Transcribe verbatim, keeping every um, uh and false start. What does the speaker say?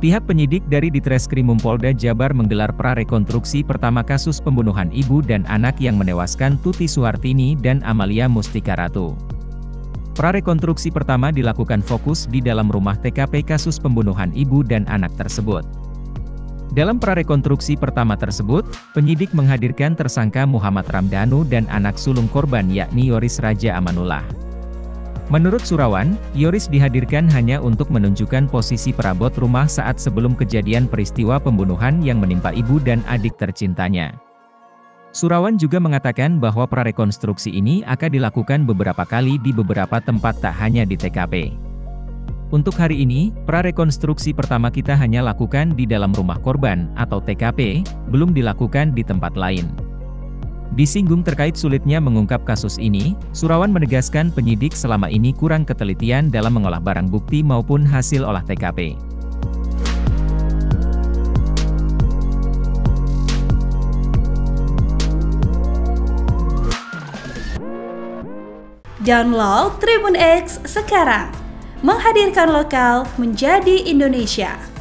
Pihak penyidik dari Ditreskrimum Polda Jabar menggelar prarekonstruksi pertama kasus pembunuhan ibu dan anak yang menewaskan Tuti Suhartini dan Amalia Mustika Ratu. Prarekonstruksi pertama dilakukan fokus di dalam rumah T K P kasus pembunuhan ibu dan anak tersebut. Dalam prarekonstruksi pertama tersebut, penyidik menghadirkan tersangka Muhammad Ramdanu dan anak sulung korban yakni Yoris Raja Amanullah. Menurut Surawan, Yoris dihadirkan hanya untuk menunjukkan posisi perabot rumah saat sebelum kejadian peristiwa pembunuhan yang menimpa ibu dan adik tercintanya. Surawan juga mengatakan bahwa prarekonstruksi ini akan dilakukan beberapa kali di beberapa tempat tak hanya di T K P. Untuk hari ini, prarekonstruksi pertama kita hanya lakukan di dalam rumah korban atau T K P, belum dilakukan di tempat lain. Disinggung terkait sulitnya mengungkap kasus ini, Surawan menegaskan penyidik selama ini kurang ketelitian dalam mengolah barang bukti maupun hasil olah T K P. Download Tribun X sekarang, menghadirkan lokal menjadi Indonesia.